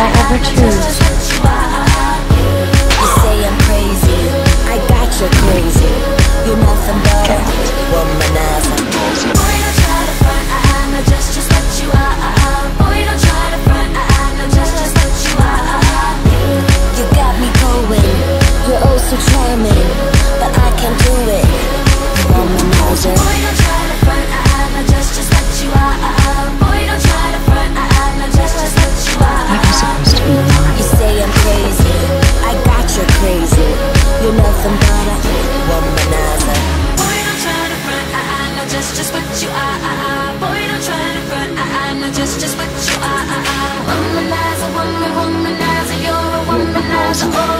I ever choose. You say I'm crazy, I got you crazy. You're nothing but a womanizer. Boy, don't try to front, I know just what you are. Boy, don't try to front, I know just what you are. You got me going, you're oh so charming, but I can't do it. Womanizer. Boy, don't try to front, I know just what you are. Boy, don't try to front, I know just what you are. I was supposed to be lying. You say I'm crazy, I got you crazy. You're nothing but a womanizer. Boy, don't try to front, I know just what you are. Boy, don't try to front, I know just what you are. Womanizer, womanizer, you're a womanizer.